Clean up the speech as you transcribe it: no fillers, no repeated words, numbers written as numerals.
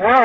Wow.